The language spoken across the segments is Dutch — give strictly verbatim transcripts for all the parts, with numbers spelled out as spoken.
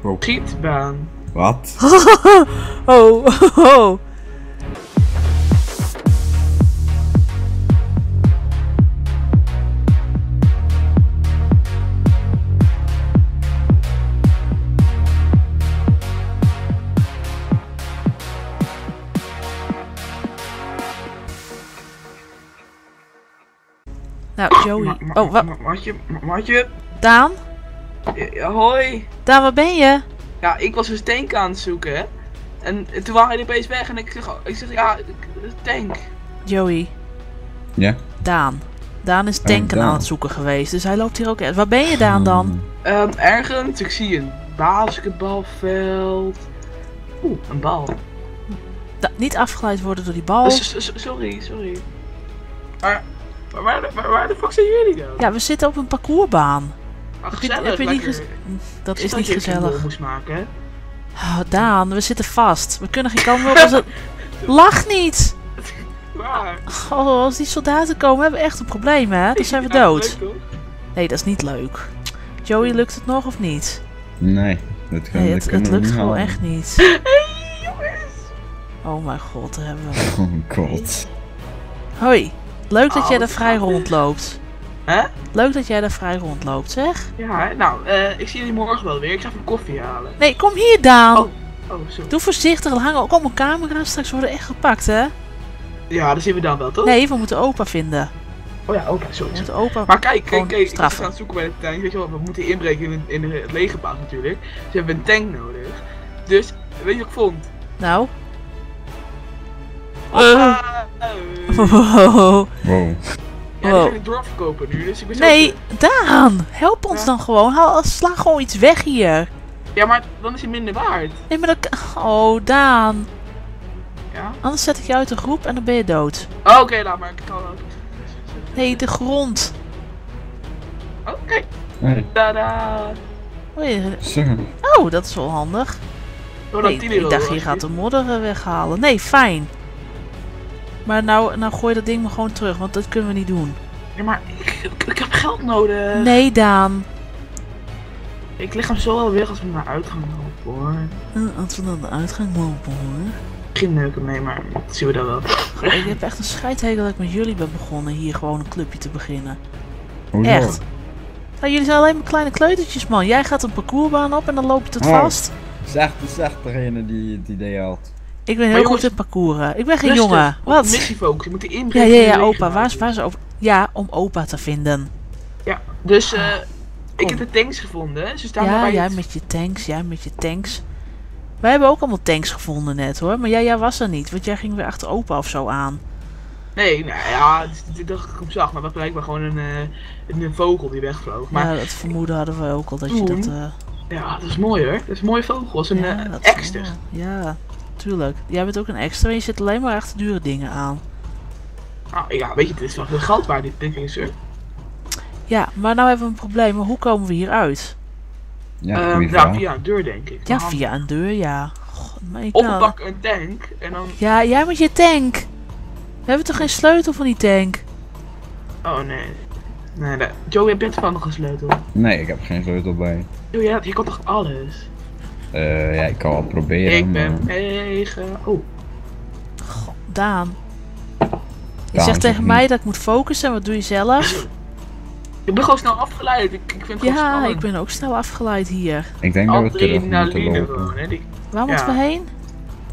Wow. Schietbaan. Wat? Oh, oh, oh. Nou, Joey. Oh, wat? Matje, Matje? Daan? Ja, hoi. Daan, waar ben je? Ja, ik was een tank aan het zoeken. En toen waren jullie opeens weg en ik zeg, ik zeg ja, tank. Joey. Ja? Daan. Daan is tanken uh, Daan. aan het zoeken geweest, dus hij loopt hier ook echt. Waar ben je, Daan, dan? Uh, ergens, ik zie een basketbalveld. Oeh, een bal. Da niet afgeleid worden door die bal. Uh, sorry, sorry. Maar... Waar de, waar de fuck zijn jullie dan? Ja, we zitten op een parcoursbaan. Ah, gezellig, heb je, heb je niet dat is, is dat niet gezellig. Moest maken? Oh, Daan, we zitten vast. We kunnen geen kant meer op als het... Lach niet! Waar? Oh, als die soldaten komen hebben we echt een probleem, hè? Dan zijn we dood. Leuk, nee, dat is niet leuk. Joey, lukt het nog of niet? Nee, dat kan, nee, het, dat het lukt gewoon halen. Echt niet. Hey, jongens! Oh mijn god, daar hebben we... Oh mijn god. Hoi. Leuk dat oh, jij daar vrij rondloopt. Hè? Leuk dat jij daar vrij rondloopt, zeg. Ja, nou, uh, ik zie jullie morgen wel weer. Ik ga even koffie halen. Nee, kom hier, Daan. Oh, oh sorry. Doe voorzichtig, er hangen ook allemaal camera's. Straks worden echt gepakt, hè? Ja, dat zien we dan wel, toch? Nee, we moeten opa vinden. Oh ja, opa, sorry. We moeten opa maar kijk, kijk, kijk, ik was gaan zoeken bij de tank. Weet je wel, we moeten inbreken in, in het legerbaas natuurlijk. Dus we hebben een tank nodig. Dus, weet je wat ik vond? Nou? Uh. Uh. Wow. Wow. Ja, die gaan het dorp verkopen nu, dus ik ben zo... Nee, Daan! Help ons ja. dan gewoon. Haal, sla gewoon iets weg hier. Ja, maar dan is hij minder waard. Nee, maar dan... Oh, Daan. Ja? Anders zet ik je uit de groep en dan ben je dood. Oh, oké, okay, laat maar. Ik kan ook... Nee, de grond. Oh, kijk. Hey. Tada. Oh, dat is wel handig. Oh, nee, ik dacht, je gaat de modder weghalen. Nee, fijn. Maar nou, nou gooi dat ding maar gewoon terug, want dat kunnen we niet doen. Ja, maar ik, ik heb geld nodig. Nee, Daan. Ik leg hem zo wel weg als we naar de uitgang lopen, hoor. Uh, als we naar de uitgang lopen, hoor. Misschien neuken mee, maar dat zien we dan wel. Goh, ik heb echt een scheidhekel dat ik met jullie ben begonnen hier gewoon een clubje te beginnen. Oh, ja. Echt. Nou, jullie zijn alleen maar kleine kleutertjes, man. Jij gaat een parcoursbaan op en dan loopt het oh. vast. Zeg, zeg degene die het idee had. Ik ben heel goed in parcouren. Ik ben geen rustig, jongen. Wat? Missiefocus. Je moet die inbreken. Ja, ja, ja, opa. Waar is, waar is opa? Ja, om opa te vinden. Ja, dus uh, ik heb de tanks gevonden. Ze staan ja, bij jij het... met je tanks. Jij met je tanks. Wij hebben ook allemaal tanks gevonden net, hoor. Maar jij, jij was er niet, want jij ging weer achter opa of zo aan. Nee, nou ja, ik dacht dat ik hem zag. Maar dat blijkbaar gewoon een, uh, een vogel die wegvloog. Maar... Ja, dat vermoeden hadden we ook al. Dat je dat... Uh... Ja, dat is mooi, hoor. Dat is een mooie vogel. Dat is een ja, uh, ekster. Ja. Tuurlijk. Jij bent ook een extra en je zit alleen maar achter dure dingen aan. Ah, ja, weet je, het is wel veel geld waar dit ding is, hoor. Ja, maar nou hebben we een probleem. Hoe komen we hier uit? Ja, uh, nou, via een deur, denk ik. Ja, via een deur, ja. God, mijn of nou... pak een tank en dan... Ja, jij met je tank. We hebben toch geen sleutel van die tank? Oh, nee. Nee, dat... Joey, heb je toch nog een sleutel? Nee, ik heb geen sleutel bij. Joey, ja, je kan toch alles? Uh, ja, ik kan wel proberen. Ik ben mega. Oh. God, Daan. Je zegt tegen mij dat ik moet focussen, en wat doe je zelf? Ik ben gewoon snel afgeleid. Ik, ik vind het ja, gewoon ik ben ook snel afgeleid hier. Ik denk dat we terug moeten lopen. Hè, die... Waar ja. moeten we heen?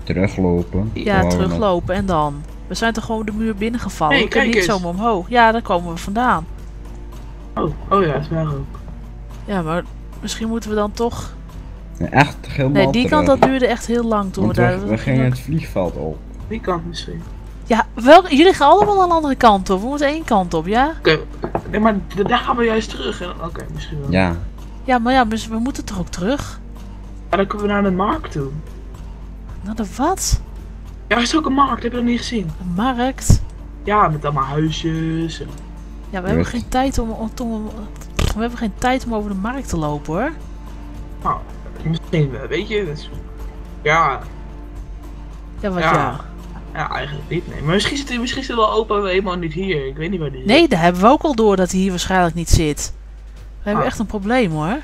Teruglopen. Ja, gewoon teruglopen en dan. We zijn toch gewoon de muur binnengevallen. Nee, we kunnen niet zomaar omhoog. Ja, daar komen we vandaan. Oh, oh ja, dat is waar ook. Ja, maar misschien moeten we dan toch... Nee, echt helemaal nee, die terug. Kant dat duurde echt heel lang toen we, we daar... We gingen het vliegveld op. Die kant misschien. Ja, welke, jullie gaan allemaal aan de andere kant op. We moeten één kant op, ja? Oké, okay. Nee, maar daar gaan we juist terug. Oké, okay, misschien wel. Ja. Ja, maar ja, we moeten toch ook terug? Ja, dan kunnen we naar de markt toe. Naar de wat? Ja, er is ook een markt. Heb je dat niet gezien? Een markt? Ja, met allemaal huisjes. En... Ja, we hebben, geen tijd om, om, om, we hebben geen tijd om over de markt te lopen, hoor. Nou... Misschien wel, weet je, dat is... Ja. Ja, wat ja. ja? Ja, eigenlijk niet, nee. Maar misschien zit, misschien zit wel opa helemaal niet hier. Ik weet niet waar die zit. Nee, daar hebben we ook al door dat hij hier waarschijnlijk niet zit. We ah. hebben echt een probleem, hoor.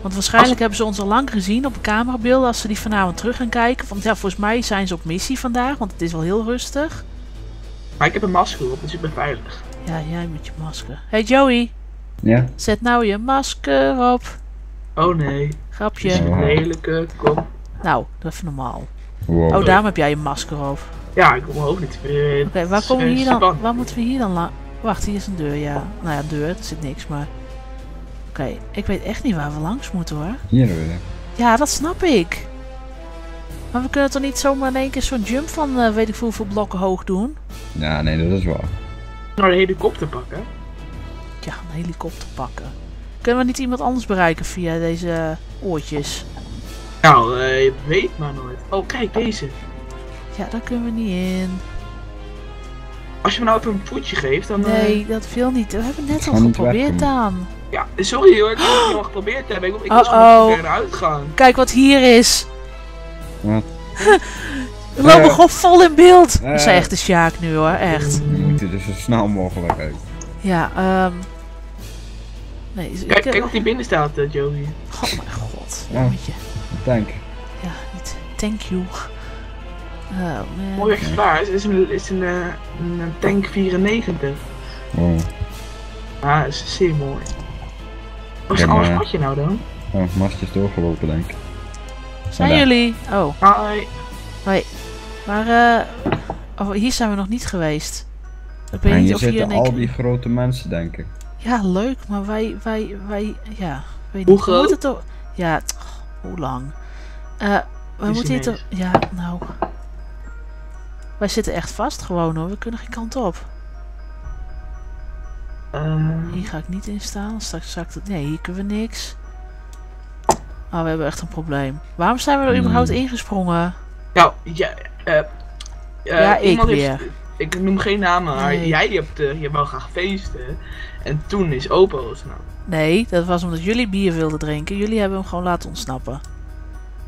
Want waarschijnlijk als... hebben ze ons al lang gezien op camerabeelden als ze die vanavond terug gaan kijken. Want ja, volgens mij zijn ze op missie vandaag, want het is wel heel rustig. Maar ik heb een masker op, dus ik ben veilig. Ja, jij met je masker. Hey Joey. Ja? Zet nou je masker op. Oh nee. Grapje. Het is een lelijke kop. Nou, dat is normaal. Wow. Oh, daarom heb jij je masker op. Ja, ik kom ook niet meer. Oké, waar komen we hier dan? Waar moeten we hier dan lang? Wacht, hier is een deur, ja. Nou ja, deur, er zit niks, maar... Oké, okay, ik weet echt niet waar we langs moeten, hoor. Hier naar binnen. Ja, dat snap ik. Maar we kunnen toch niet zomaar in één keer zo'n jump van uh, weet ik hoeveel blokken hoog doen? Ja, nee, dat is waar. Nou, een helikopter pakken. Ja, een helikopter pakken. Kunnen we niet iemand anders bereiken via deze oortjes? Nou, uh, je weet maar nooit. Oh, kijk, deze. Ja, daar kunnen we niet in. Als je me nou even een voetje geeft, dan... Nee, uh... dat wil niet. We hebben het net al geprobeerd dan. Ja, sorry hoor, ik heb het niet al geprobeerd hebben. Ik, ik oh, was gewoon oh. verder uitgaan. Kijk wat hier is. Wat? We lopen uh, gewoon vol in beeld. Uh, dat is echt de Sjaak nu hoor, echt. We moeten er zo snel mogelijk uit. Ja, ehm... Um... Nee, kijk, ik, uh... kijk wat hier binnen staat, uh, Joey. Oh mijn god. Ja, dank. Ja, niet thank you. Oh, mooi exemplaar, het is een, is een, uh, een tank vierennegentig. Wow. Ah, dat is zeer mooi. Wat is een ander matje nou dan? Oh, het matje is doorgelopen denk ik. Zijn jullie? Oh. Hoi. Hoi. Maar eh... Uh, oh, hier zijn we nog niet geweest. Ik weet en niet of hier zitten al ik... die grote mensen denk ik. Ja, leuk, maar wij... wij, wij ja, weet hoe niet. Groot? Moet het toch... Ja, oh, hoe lang? Eh, uh, we moeten hier toch... Ja, nou... Wij zitten echt vast gewoon hoor, we kunnen geen kant op. Uh... Hier ga ik niet in staan, straks zakt het... Nee, hier kunnen we niks. Oh, we hebben echt een probleem. Waarom zijn we er überhaupt mm. ingesprongen? Nou, ja... Uh, uh, ja, ik weer. Heeft, ik noem geen namen, maar nee. jij hebt uh, hier wel gaan feesten. En toen is opa ontsnapt. Nee, dat was omdat jullie bier wilden drinken. Jullie hebben hem gewoon laten ontsnappen.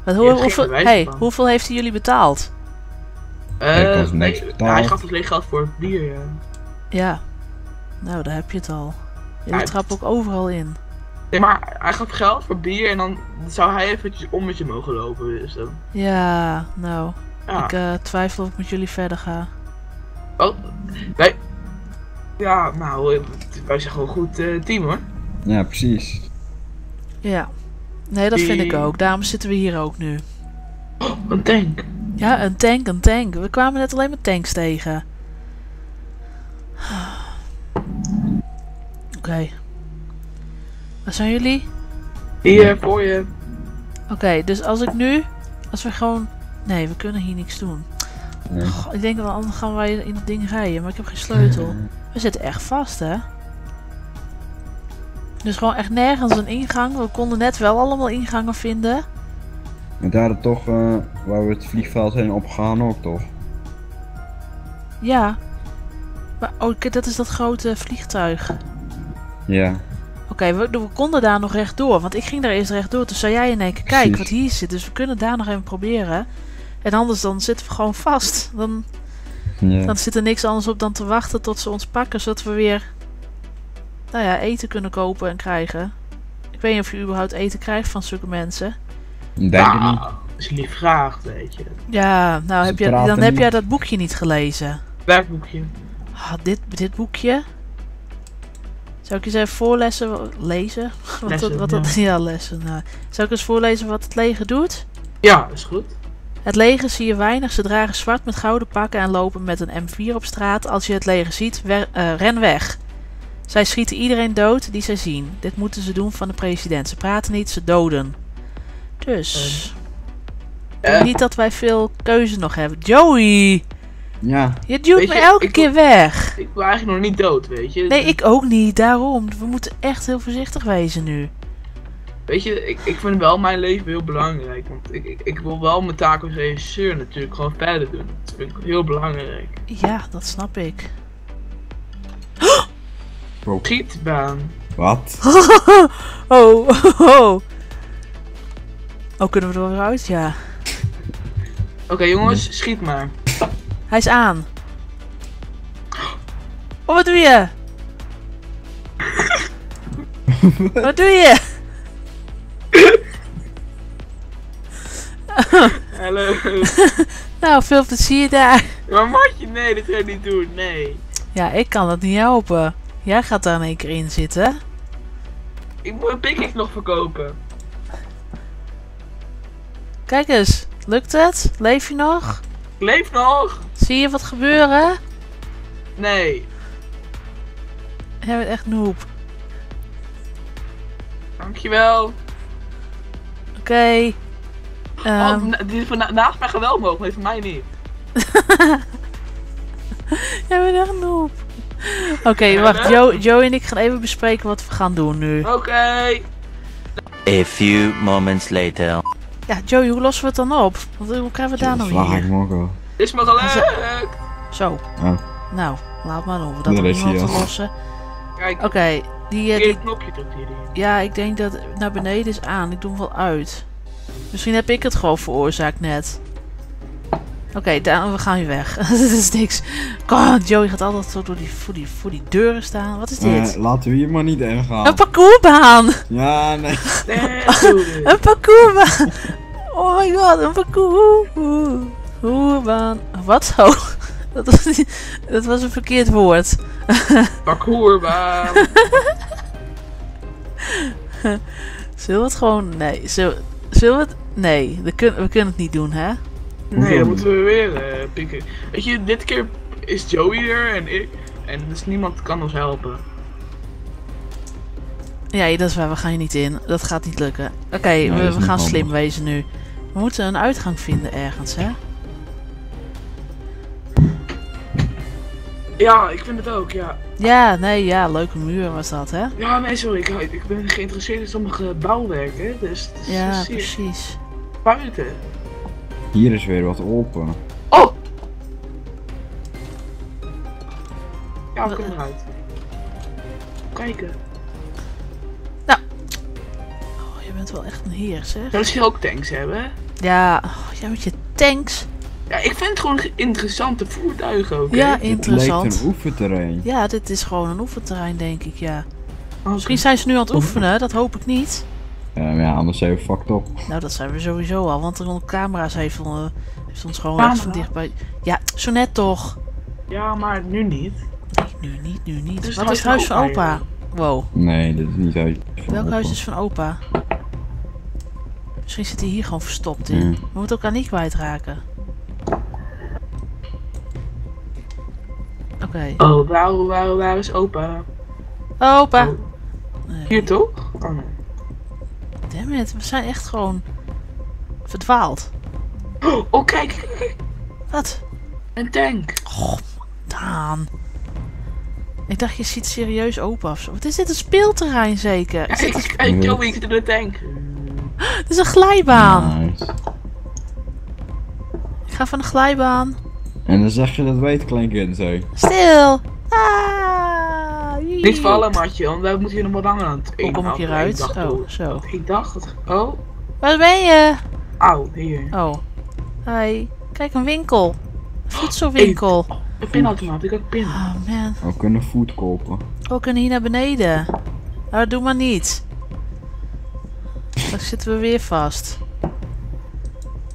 Wat, hoe, hoeveel, hey, hoeveel heeft hij jullie betaald? Uh, was niks nee, nou, hij gaf het leeg geld voor het bier, ja. Ja. Nou, daar heb je het al. Jullie hij trappen ook overal in. Nee, maar hij gaf geld voor bier en dan zou hij eventjes om met je mogen lopen, dus dan... Ja, nou. Ja. Ik uh, twijfel of ik met jullie verder ga. Oh, wij... Ja, nou, wij zijn gewoon goed uh, team, hoor. Ja, precies. Ja. Nee, dat Die... vind ik ook. Daarom zitten we hier ook nu. Oh, een tank. Ja, een tank, een tank. We kwamen net alleen maar tanks tegen. Oké. Okay. Waar zijn jullie? Hier, voor je. Oké, okay, dus als ik nu... Als we gewoon... Nee, we kunnen hier niks doen. Nee. Goh, ik denk wel, anders gaan wij in dat ding rijden. Maar ik heb geen sleutel. We zitten echt vast, hè? Dus gewoon echt nergens een ingang. We konden net wel allemaal ingangen vinden. En daar toch uh, waar we het vliegveld heen opgegaan ook toch? Ja. Maar oh, dat is dat grote vliegtuig. Ja. Oké, okay, we, we konden daar nog rechtdoor. Want ik ging daar eerst rechtdoor. Toen zei jij in één keer, kijk wat hier zit. Dus we kunnen daar nog even proberen. En anders dan zitten we gewoon vast. Dan, ja. dan zit er niks anders op dan te wachten tot ze ons pakken. Zodat we weer nou ja, eten kunnen kopen en krijgen. Ik weet niet of je überhaupt eten krijgt van zulke mensen. Denk nou, dat is lief vraag, weet je. Ja, nou heb je, dan heb jij dat boekje niet gelezen. Welk boekje? Ah, dit, dit boekje. Zou ik eens even voorlezen? Lezen? Wat lessen, dat, wat ja. Dat, ja, lessen. Nou. Zou ik eens voorlezen wat het leger doet? Ja, is goed. Het leger zie je weinig. Ze dragen zwart met gouden pakken en lopen met een M vier op straat. Als je het leger ziet, wer, uh, ren weg. Zij schieten iedereen dood die zij zien. Dit moeten ze doen van de president. Ze praten niet, ze doden. Dus, uh, uh, niet dat wij veel keuze nog hebben. Joey! Ja. Je duwt me elke keer wil, weg. Ik wil eigenlijk nog niet dood, weet je. Nee, ik ook niet. Daarom. We moeten echt heel voorzichtig wezen nu. Weet je, ik, ik vind wel mijn leven heel belangrijk. Want ik, ik, ik wil wel mijn taak als regisseur natuurlijk gewoon verder doen. Dat vind ik heel belangrijk. Ja, dat snap ik. Oh. Schietbaan. Wat? oh, oh, oh. Oh, kunnen we er wel weer uit? Ja. Oké okay, jongens, schiet maar. Hij is aan. Oh, wat doe je? Wat doe je? Hallo. Nou, veel plezier daar. Maar moet je? Nee, dat ga je niet doen. Nee. Ja, ik kan dat niet helpen. Jij gaat daar in één keer in zitten. Ik moet een pickaxe nog verkopen. Kijk eens. Lukt het? Leef je nog? Ik leef nog. Zie je wat gebeuren? Nee. Jij bent echt noob. Dankjewel. Oké. Okay. Um. Oh, dit is naast mij geweld mogelijk, maar voor mij niet. Jij bent echt noob. Oké, okay, wacht. Joe, Joe en ik gaan even bespreken wat we gaan doen nu. Oké. Okay. A few moments later. Ja, Joey, hoe lossen we het dan op? Want hoe krijgen we daar nou weer? Dit morgen. Is me gelukt! Zo. Ja. Nou, laat maar over dat is iemand te lossen. Kijk. Oké. Okay, die, die knopje drukt hierin. Ja, ik denk dat naar beneden is aan. Ik doe hem wel uit. Misschien heb ik het gewoon veroorzaakt net. Oké, okay, we gaan hier weg. Dat is niks. God, Joey gaat altijd zo door die, voor, die, voor die deuren staan. Wat is dit? Uh, laten we hier maar niet in gaan. Een parcoursbaan! Ja, nee. nee een parcoursbaan! Oh my god, een parcoursbaan. Wat? Oh, dat was, niet, dat was een verkeerd woord. Parcoursbaan! Zullen we het gewoon... Nee, zullen, zullen we het... Nee, we kunnen, we kunnen het niet doen, hè? Nee, dan moeten we weer uh, pikken. Weet je, dit keer is Joey er en ik. En dus niemand kan ons helpen. Ja, dat is waar. We gaan hier niet in. Dat gaat niet lukken. Oké, okay, nee, we, we gaan slim wezen nu. We moeten een uitgang vinden ergens, hè? Ja, ik vind het ook, ja. Ja, nee, ja. Leuke muur was dat, hè? Ja, nee, sorry. Ik, ik ben geïnteresseerd in sommige bouwwerken. Dus, dus, ja, dus precies. Buiten. Hier is weer wat open. Oh! Ja, we kunnen eruit. Kijken. Nou. Oh, je bent wel echt een heer, zeg. Zou je ook tanks hebben? Ja, oh, jij met je tanks. Ja, ik vind het gewoon interessante voertuigen ook. Okay? Ja, interessant. Het lijkt een oefenterrein. Ja, dit is gewoon een oefenterrein, denk ik, ja. Oh, misschien zijn ze nu aan het oefenen, dat hoop ik niet. Ja, maar ja, anders zijn we fucked op. Nou, dat zijn we sowieso al, want de camera's heeft, uh, heeft ons gewoon echt van dichtbij... Ja, zo net toch. Ja, maar nu niet. Nee, nu niet, nu niet. Dus wat is het huis van opa? Wow. Nee, dit is niet huis van Welk opa. huis is van opa? Misschien zit hij hier gewoon verstopt in. Mm. We moeten elkaar niet kwijtraken. Oké. Okay. Oh, waar, waar, waar is opa? Opa! Oh. Nee. Hier toch? Oh nee. Dammit, we zijn echt gewoon verdwaald. Oh, oh kijk, kijk, kijk! Wat? Een tank! Oh, Daan. Ik dacht, je ziet serieus open of zo. Wat is dit? Een speelterrein zeker? Is kijk, een... kijk, Joey, ik zit in de tank. Het is een glijbaan. Nice. Ik ga van de glijbaan. En dan zeg je dat weet, kleinkind, zo. Stil! Ah, niet vallen, Martje, want wij moeten hier nog wat langer aan het eten. Hoe kom ik hieruit? Oh, door. Zo. Ik dacht dat... Oh. Waar ben je? Au, hier. Oh. Hi. Kijk, een winkel. Een voedselwinkel. Oh, een pinautomaat, ik heb pin. Oh man. We kunnen food kopen. Oh, we kunnen hier naar beneden. Nou, doe maar niet. Dan zitten we weer vast.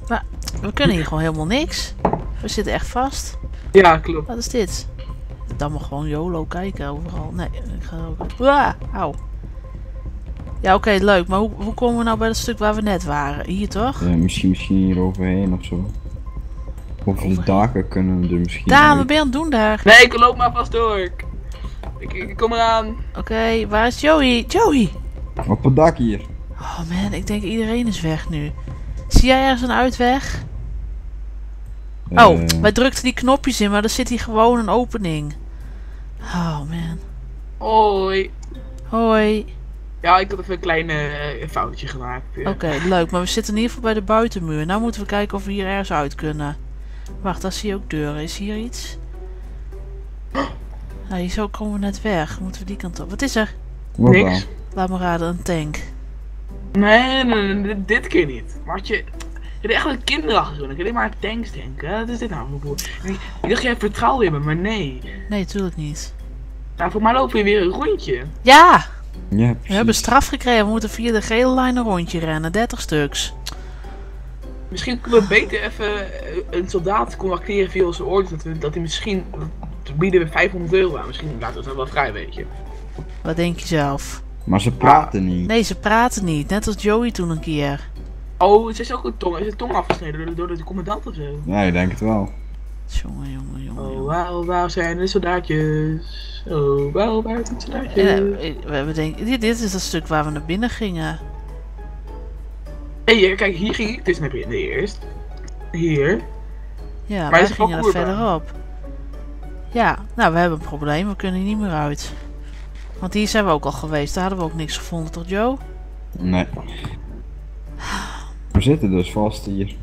Maar we kunnen hier gewoon helemaal niks. We zitten echt vast. Ja, klopt. Wat is dit? Dan mag gewoon YOLO kijken overal. Nee, ik ga ook... Wah, au. Ja, oké, okay, leuk. Maar hoe, hoe komen we nou bij dat stuk waar we net waren? Hier toch? Ja, misschien, misschien hier overheen of zo. Of de daken kunnen we er misschien... Daar, wat ben je aan het doen daar? Nee, ik loop maar vast door. Ik, ik, ik kom eraan. Oké, okay, waar is Joey? Joey! Op het dak hier. Oh man, ik denk iedereen is weg nu. Zie jij ergens een uitweg? Uh... Oh, wij drukten die knopjes in, maar er zit hier gewoon een opening. Oh man. Hoi. Hoi. Ja, ik had even een klein uh, foutje gemaakt. Ja. Oké, okay, leuk. Maar we zitten in ieder geval bij de buitenmuur. Nou moeten we kijken of we hier ergens uit kunnen. Wacht, daar zie je ook deuren. Is hier iets? Nou, hier zo komen we net weg. Moeten we die kant op. Wat is er? Niks. Laat me raden, een tank. Nee, nee, nee, dit keer niet. Martje, je bent echt een kinderachtig. Ik alleen maar aan tanks denken. Wat is dit nou? Ik dacht, jij vertrouwt in me, maar nee. Nee, natuurlijk niet. Nou, voor mij lopen we weer een rondje. Ja! Ja, we hebben straf gekregen, we moeten via de gele lijn een rondje rennen, dertig stuks. Misschien kunnen we beter even een soldaat contacteren via onze orders. Dat, we, dat hij misschien... Dat bieden we vijfhonderd euro aan. Misschien laten we het dan wel vrij, weet je. Wat denk je zelf? Maar ze praten niet. Nee, ze praten niet. Net als Joey toen een keer. Oh, ze is ook een tong. Is de tong afgesneden door de, door de commandant of zo? Ja, ik denk het wel. Jongen, jongen, jongen. Oh, wauw, waar zijn de soldaatjes? Oh, wauw, waar zijn de soldaatjes? Ja, we, we denken, dit, dit is dat stuk waar we naar binnen gingen. Hey, kijk, hier ging ik dus naar binnen eerst. Hier. Ja, maar wij gingen er verderop. Ja, nou, we hebben een probleem. We kunnen hier niet meer uit. Want hier zijn we ook al geweest. Daar hadden we ook niks gevonden, toch, Joe? Nee. We zitten dus vast hier.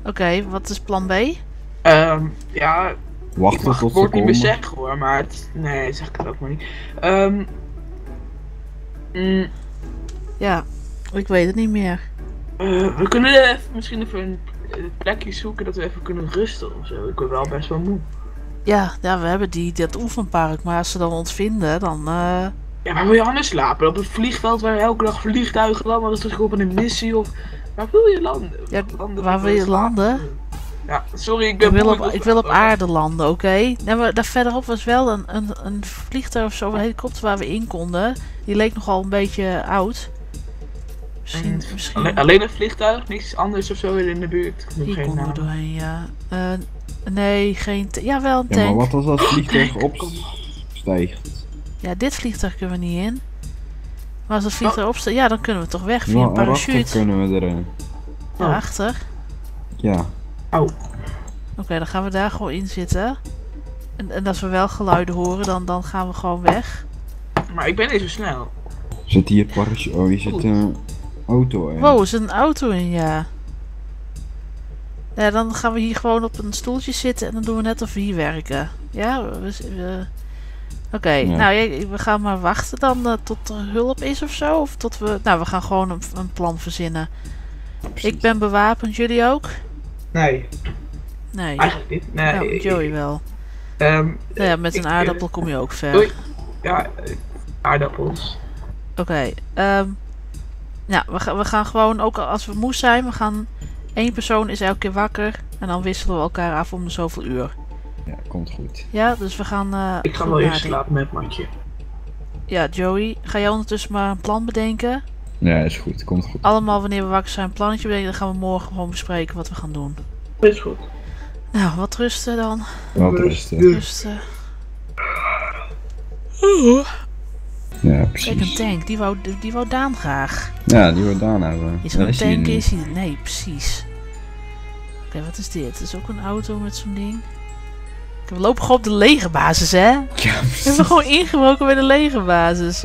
Oké, okay, wat is plan B? Um, ja, wacht tot het wordt niet meer zeggen hoor, maar het, nee, zeg ik het ook maar niet. Um, mm, ja, ik weet het niet meer. Uh, we kunnen even, misschien even een plekje zoeken dat we even kunnen rusten ofzo. Ik ben wel best wel moe. Ja, ja, we hebben die, dat oefenpark, maar als ze dan ons vinden, dan... Uh... Ja, maar wil je anders slapen? Op een vliegveld waar elke dag vliegtuigen landen, is toch op een missie of... Waar wil je landen? Ja, landen waar wil je landen? Ja, sorry, ik ben ik wil op, op, ik wil op aarde landen, oké? Okay? Nee, daar verderop was wel een, een, een vliegtuig of zo, een helikopter waar we in konden. Die leek nogal een beetje oud. Misschien, en, misschien... Alleen, alleen een vliegtuig, niks anders of zo in de buurt. Die konden er doorheen, ja. Uh, nee, geen... Ja, wel een tank. Ja, maar wat als dat vliegtuig oh, opstijgt? Ja, dit vliegtuig kunnen we niet in. Maar als dat vliegtuig oh. opstijgt, ja, dan kunnen we toch weg via nou, een parachute. Ja, kunnen we erin. Daarachter? Oh. Ja. Oh. Oké, okay, dan gaan we daar gewoon in zitten. En, en als we wel geluiden horen, dan, dan gaan we gewoon weg. Maar ik ben niet zo snel. Zit hier parachute? Oh, hier zit een auto in. Wow, er zit een auto in, ja. Ja, dan gaan we hier gewoon op een stoeltje zitten en dan doen we net of we hier werken. Ja, we... we Oké, okay, ja. nou ja, we gaan maar wachten dan uh, tot er hulp is of zo. Of tot we... Nou, we gaan gewoon een, een plan verzinnen. Precies. Ik ben bewapend, jullie ook? Nee. Nee. Eigenlijk niet. Nee, nou, Joey ik, wel. Um, nou ja, met ik, een aardappel kom je ook ver. Doei. Ja, aardappels. Oké. Okay, um, nou, we, we gaan gewoon, ook als we moe zijn, we gaan... Eén persoon is elke keer wakker en dan wisselen we elkaar af om de zoveel uur. Ja, komt goed. Ja, dus we gaan... Uh, ik ga wel eerst slapen met Matje. Ja, Joey, ga jij ondertussen maar een plan bedenken? Ja, is goed. Komt goed. Allemaal wanneer we wakker zijn een plannetje bedenken, dan gaan we morgen gewoon bespreken wat we gaan doen. Is goed. Nou, wat rusten dan. Wat rusten. Rusten. Oeh. Ja, precies. Kijk, een tank, die wou, die wou Daan graag. Ja, die wou Daan hebben. Is er een tank, is hij... Nee, precies. Oké, okay, wat is dit? Het is ook een auto met zo'n ding. We lopen gewoon op de legerbasis, hè? Ja, precies. We hebben gewoon ingebroken bij de legerbasis.